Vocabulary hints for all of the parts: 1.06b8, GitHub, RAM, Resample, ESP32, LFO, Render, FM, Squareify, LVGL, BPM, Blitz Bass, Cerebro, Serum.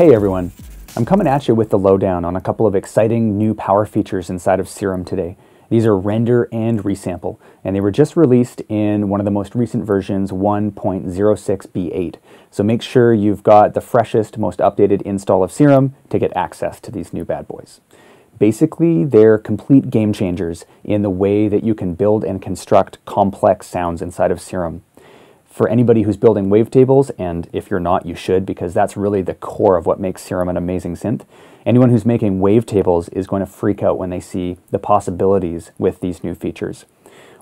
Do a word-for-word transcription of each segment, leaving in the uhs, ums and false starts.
Hey everyone, I'm coming at you with the lowdown on a couple of exciting new power features inside of Serum today. These are Render and Resample, and they were just released in one of the most recent versions, one point oh six b eight. So make sure you've got the freshest, most updated install of Serum to get access to these new bad boys. Basically, they're complete game changers in the way that you can build and construct complex sounds inside of Serum. For anybody who's building wavetables, and if you're not, you should, because that's really the core of what makes Serum an amazing synth. Anyone who's making wavetables is going to freak out when they see the possibilities with these new features.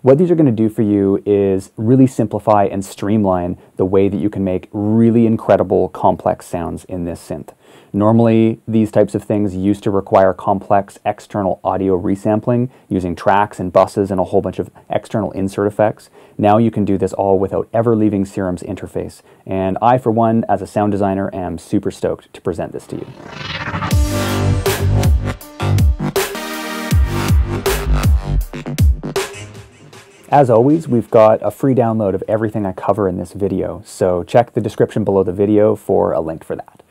What these are going to do for you is really simplify and streamline the way that you can make really incredible complex sounds in this synth. Normally, these types of things used to require complex external audio resampling using tracks and buses and a whole bunch of external insert effects. Now you can do this all without ever leaving Serum's interface. And I, for one, as a sound designer, am super stoked to present this to you. As always, we've got a free download of everything I cover in this video, so check the description below the video for a link for that.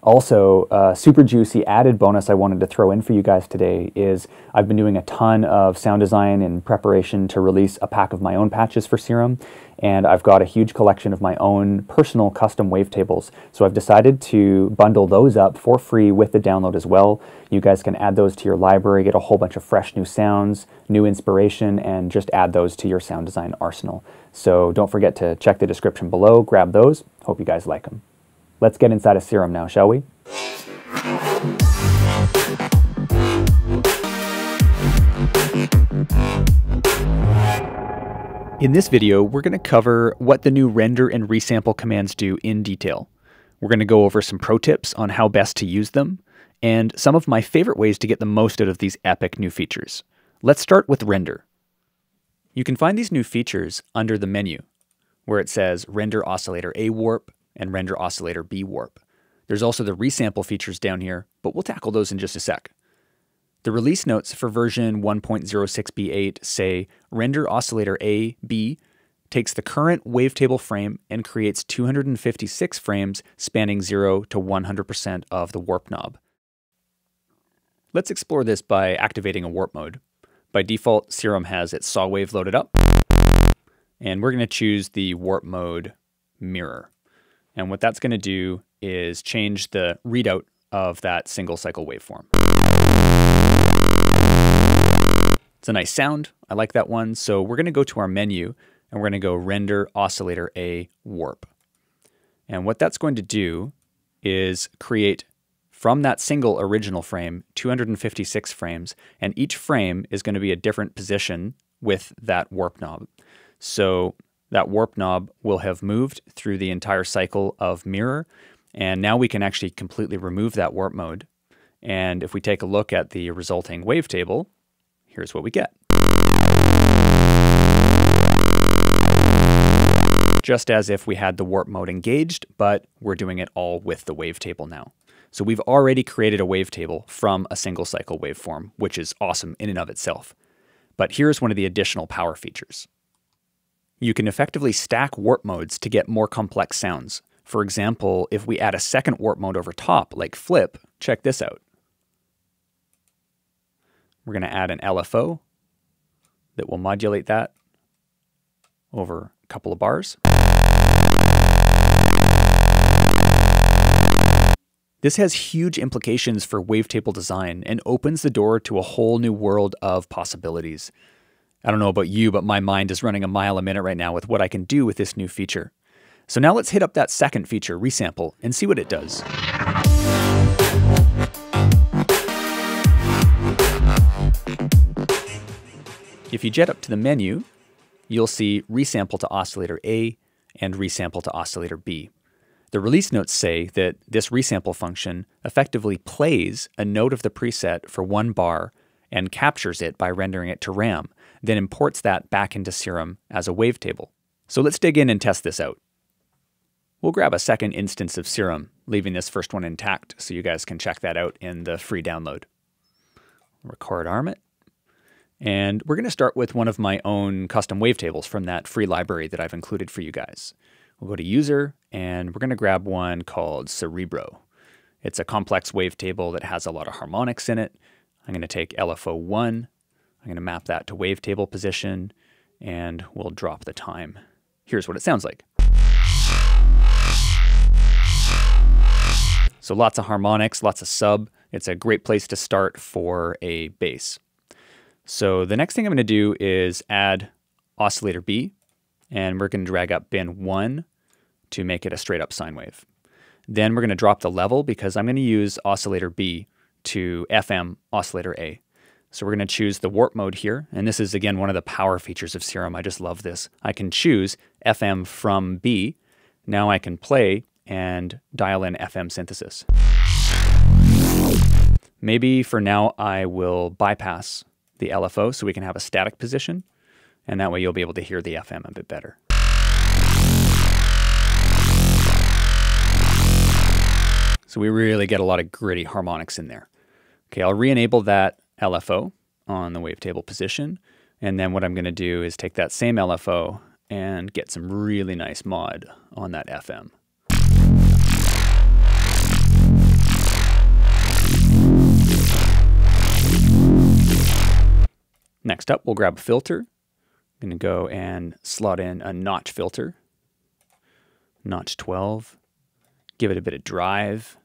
Also, a super juicy added bonus I wanted to throw in for you guys today is I've been doing a ton of sound design in preparation to release a pack of my own patches for Serum, and I've got a huge collection of my own personal custom wavetables, so I've decided to bundle those up for free with the download as well. You guys can add those to your library, get a whole bunch of fresh new sounds, new inspiration, and just add those to your sound design arsenal. So don't forget to check the description below, grab those. Hope you guys like them. Let's get inside of Serum now, shall we? In this video, we're going to cover what the new Render and Resample commands do in detail. We're going to go over some pro tips on how best to use them, and some of my favorite ways to get the most out of these epic new features. Let's start with Render. You can find these new features under the menu, where it says Render Oscillator A Warp, and Render Oscillator B Warp. There's also the Resample features down here, but we'll tackle those in just a sec. The release notes for version one point oh six b eight say Render Oscillator A, B takes the current wavetable frame and creates two hundred fifty-six frames spanning zero to one hundred percent of the warp knob. Let's explore this by activating a warp mode. By default, Serum has its saw wave loaded up, and we're gonna choose the warp mode mirror. And what that's going to do is change the readout of that single cycle waveform. It's a nice sound. I like that one. So we're going to go to our menu and we're going to go Render Oscillator A Warp. And what that's going to do is create from that single original frame, two hundred fifty-six frames, and each frame is going to be a different position with that warp knob. So that warp knob will have moved through the entire cycle of mirror, and now we can actually completely remove that warp mode. And if we take a look at the resulting wavetable, here's what we get. Just as if we had the warp mode engaged, but we're doing it all with the wavetable now. So we've already created a wavetable from a single cycle waveform, which is awesome in and of itself. But here's one of the additional power features. You can effectively stack warp modes to get more complex sounds. For example, if we add a second warp mode over top, like flip, check this out. We're going to add an L F O that will modulate that over a couple of bars. This has huge implications for wavetable design and opens the door to a whole new world of possibilities. I don't know about you, but my mind is running a mile a minute right now with what I can do with this new feature. So now let's hit up that second feature, Resample, and see what it does. If you jet up to the menu, you'll see Resample to Oscillator A and Resample to Oscillator B. The release notes say that this Resample function effectively plays a note of the preset for one bar and captures it by rendering it to RAM, then imports that back into Serum as a wavetable. So let's dig in and test this out. We'll grab a second instance of Serum, leaving this first one intact so you guys can check that out in the free download. Record arm it. And we're going to start with one of my own custom wavetables from that free library that I've included for you guys. We'll go to User, and we're going to grab one called Cerebro. It's a complex wavetable that has a lot of harmonics in it. I'm going to take L F O one, I'm going to map that to wavetable position, and we'll drop the time. Here's what it sounds like. So lots of harmonics, lots of sub. It's a great place to start for a bass. So the next thing I'm going to do is add oscillator B, and we're going to drag up bin one to make it a straight up sine wave. Then we're going to drop the level because I'm going to use oscillator B to F M oscillator A. So we're going to choose the warp mode here. And this is, again, one of the power features of Serum. I just love this. I can choose F M from B. Now I can play and dial in F M synthesis. Maybe for now I will bypass the L F O so we can have a static position. And that way you'll be able to hear the F M a bit better. So we really get a lot of gritty harmonics in there. Okay, I'll re-enable that L F O on the wavetable position. And then what I'm gonna do is take that same L F O and get some really nice mod on that F M. Next up, we'll grab a filter. I'm gonna go and slot in a notch filter, notch twelve, give it a bit of drive.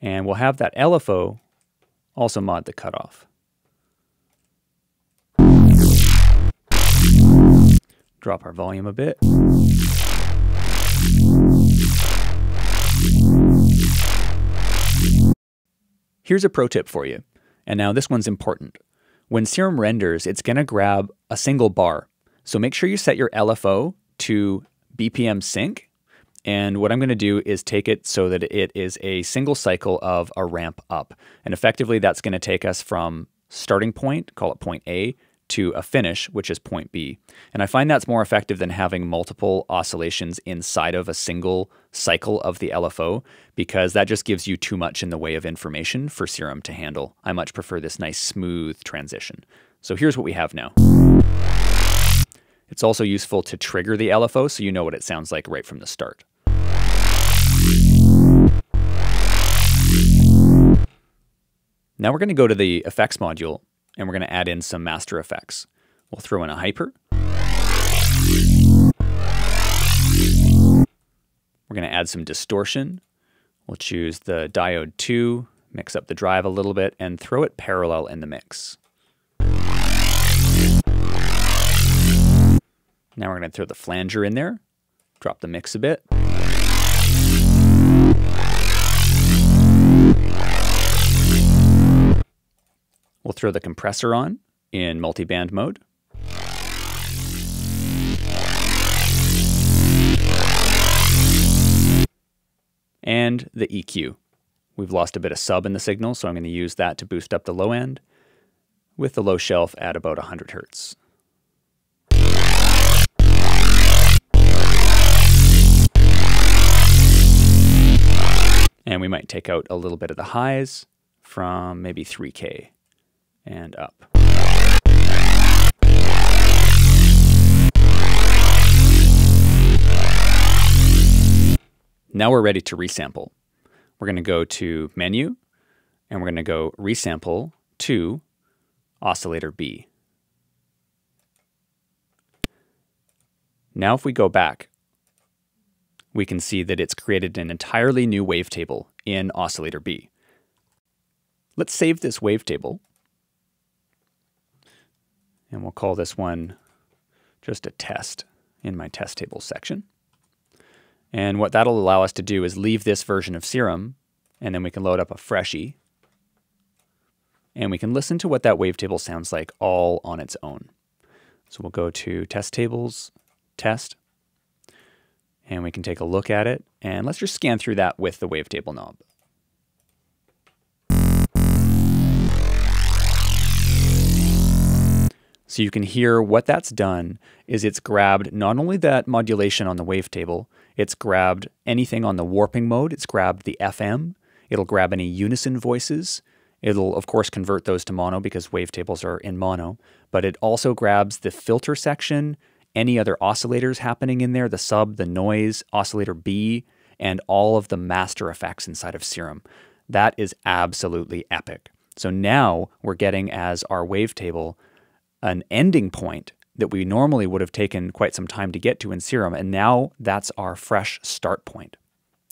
And we'll have that L F O also mod the cutoff. Drop our volume a bit. Here's a pro tip for you. And now this one's important. When Serum renders, it's gonna grab a single bar. So make sure you set your L F O to B P M sync. And what I'm gonna do is take it so that it is a single cycle of a ramp up. And effectively that's gonna take us from starting point, call it point A, to a finish, which is point B. And I find that's more effective than having multiple oscillations inside of a single cycle of the L F O, because that just gives you too much in the way of information for Serum to handle. I much prefer this nice smooth transition. So here's what we have now. It's also useful to trigger the L F O so you know what it sounds like right from the start. Now we're gonna go to the effects module, and we're gonna add in some master effects. We'll throw in a hyper. We're gonna add some distortion. We'll choose the diode two, mix up the drive a little bit, and throw it parallel in the mix. Now we're gonna throw the flanger in there, drop the mix a bit. We'll throw the compressor on in multi-band mode. And the E Q. We've lost a bit of sub in the signal, so I'm going to use that to boost up the low end with the low shelf at about one hundred hertz. And we might take out a little bit of the highs from maybe three K. And up. Now we're ready to resample. We're going to go to menu, and we're going to go resample to oscillator B. Now if we go back, we can see that it's created an entirely new wavetable in oscillator B. Let's save this wavetable. And we'll call this one just a test in my test table section. And what that'll allow us to do is leave this version of Serum, and then we can load up a freshie. And we can listen to what that wavetable sounds like all on its own. So we'll go to test tables, test, and we can take a look at it. And let's just scan through that with the wavetable knob. So you can hear what that's done is it's grabbed not only that modulation on the wavetable, it's grabbed anything on the warping mode, it's grabbed the F M, it'll grab any unison voices, it'll of course convert those to mono because wavetables are in mono, but it also grabs the filter section, any other oscillators happening in there, the sub, the noise, oscillator B, and all of the master effects inside of Serum. That is absolutely epic. So now we're getting as our wavetable an ending point that we normally would have taken quite some time to get to in Serum, and now that's our fresh start point.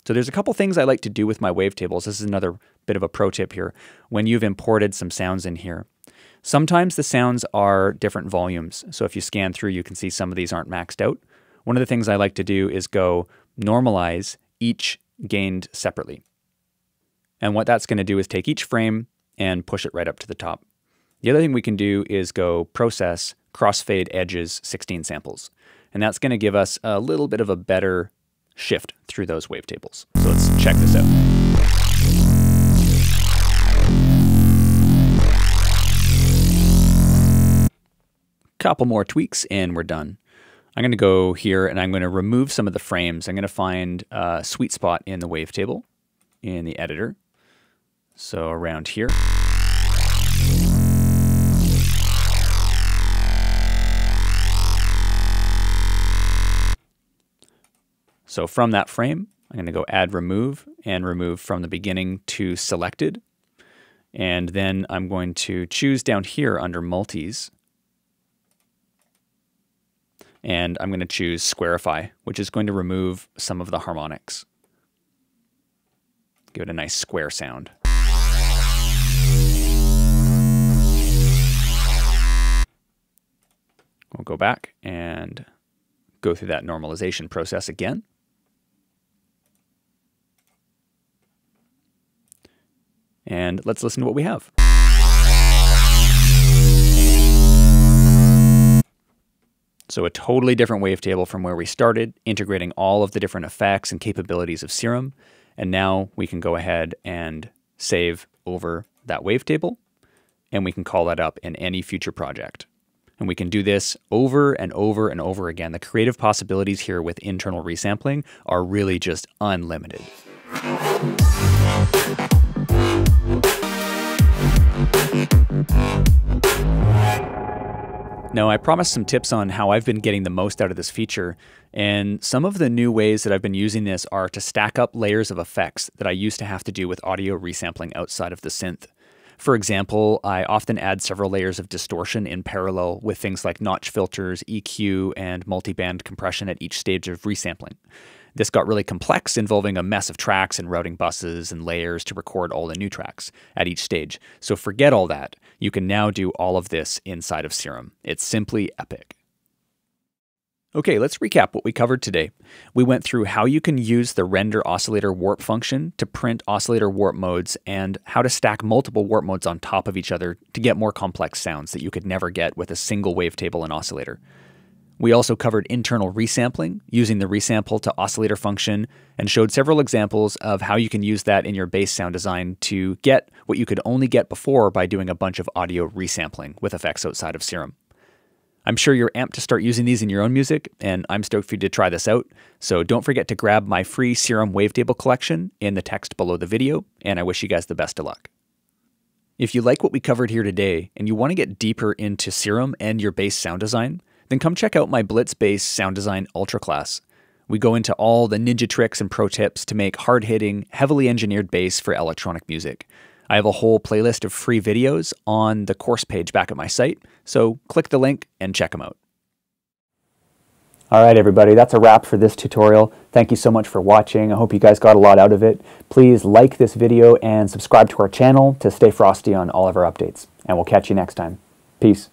So there's a couple things I like to do with my wavetables. This is another bit of a pro tip here. When you've imported some sounds in here, sometimes the sounds are different volumes. So if you scan through, you can see some of these aren't maxed out. One of the things I like to do is go normalize each gained separately. And what that's going to do is take each frame and push it right up to the top. The other thing we can do is go process crossfade edges sixteen samples. And that's going to give us a little bit of a better shift through those wavetables. So let's check this out. Couple more tweaks and we're done. I'm going to go here and I'm going to remove some of the frames. I'm going to find a sweet spot in the wavetable in the editor. So around here. So from that frame, I'm going to go add remove and remove from the beginning to selected. And then I'm going to choose down here under multis. And I'm going to choose Squareify, which is going to remove some of the harmonics. Give it a nice square sound. We'll go back and go through that normalization process again. And let's listen to what we have. So a totally different wavetable from where we started, integrating all of the different effects and capabilities of Serum. And now we can go ahead and save over that wavetable, and we can call that up in any future project. And we can do this over and over and over again. The creative possibilities here with internal resampling are really just unlimited. Now, I promised some tips on how I've been getting the most out of this feature, and some of the new ways that I've been using this are to stack up layers of effects that I used to have to do with audio resampling outside of the synth. For example, I often add several layers of distortion in parallel with things like notch filters, E Q, and multiband compression at each stage of resampling. This got really complex, involving a mess of tracks and routing buses and layers to record all the new tracks at each stage. So forget all that. You can now do all of this inside of Serum. It's simply epic. Okay, let's recap what we covered today. We went through how you can use the render oscillator warp function to print oscillator warp modes and how to stack multiple warp modes on top of each other to get more complex sounds that you could never get with a single wavetable and oscillator. We also covered internal resampling, using the resample to oscillator function, and showed several examples of how you can use that in your bass sound design to get what you could only get before by doing a bunch of audio resampling with effects outside of Serum. I'm sure you're amped to start using these in your own music, and I'm stoked for you to try this out. So don't forget to grab my free Serum wavetable collection in the text below the video, and I wish you guys the best of luck. If you like what we covered here today, and you want to get deeper into Serum and your bass sound design, then come check out my Blitz Bass Sound Design Ultra class. We go into all the ninja tricks and pro tips to make hard-hitting, heavily engineered bass for electronic music. I have a whole playlist of free videos on the course page back at my site, so click the link and check them out. All right, everybody, that's a wrap for this tutorial. Thank you so much for watching. I hope you guys got a lot out of it. Please like this video and subscribe to our channel to stay frosty on all of our updates, and we'll catch you next time. Peace.